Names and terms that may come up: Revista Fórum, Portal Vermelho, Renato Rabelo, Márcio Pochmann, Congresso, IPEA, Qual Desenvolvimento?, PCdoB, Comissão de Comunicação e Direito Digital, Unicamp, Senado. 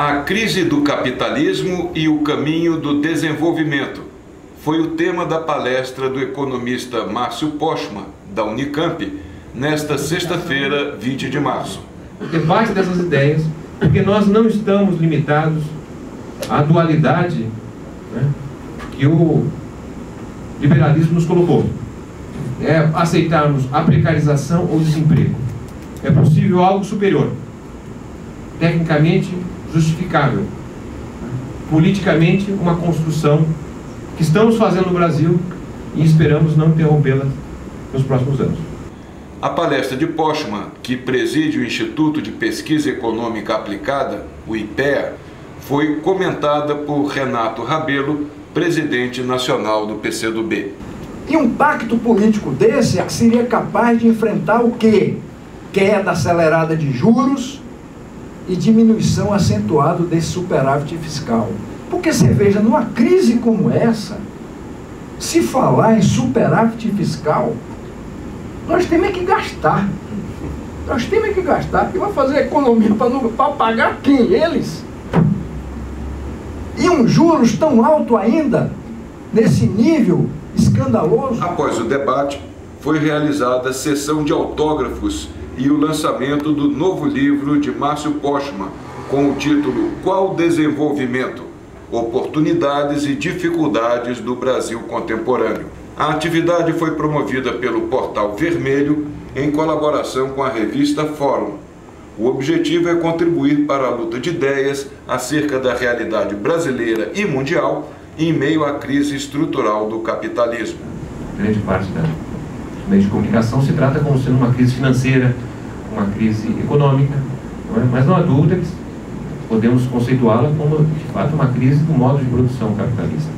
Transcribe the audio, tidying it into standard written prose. A crise do capitalismo e o caminho do desenvolvimento foi o tema da palestra do economista Márcio Pochmann, da Unicamp, nesta sexta-feira, 20 de março. Debate dessas ideias, porque nós não estamos limitados à dualidade, né, que o liberalismo nos colocou. É aceitarmos a precarização ou desemprego. É possível algo superior, tecnicamente justificável, politicamente uma construção que estamos fazendo no Brasil e esperamos não interrompê-la nos próximos anos. A palestra de Pochmann, que preside o Instituto de Pesquisa Econômica Aplicada, o IPEA, foi comentada por Renato Rabelo, presidente nacional do PCdoB. E um pacto político desse seria capaz de enfrentar o quê? Queda acelerada de juros e diminuição acentuada desse superávit fiscal. Porque você veja, numa crise como essa, se falar em superávit fiscal, nós temos que gastar. Nós temos que gastar. E vai fazer economia para pagar quem? Eles? E um juros tão alto ainda, nesse nível escandaloso. Após o debate, foi realizada a sessão de autógrafos e o lançamento do novo livro de Márcio Pochmann, com o título Qual Desenvolvimento? Oportunidades e dificuldades do Brasil contemporâneo. A atividade foi promovida pelo Portal Vermelho em colaboração com a Revista Fórum. O objetivo é contribuir para a luta de ideias acerca da realidade brasileira e mundial em meio à crise estrutural do capitalismo. Grande parte da meio de comunicação se trata como sendo uma crise financeira, uma crise econômica, não é? Mas não há dúvida que podemos conceituá-la como, de fato, uma crise do modo de produção capitalista.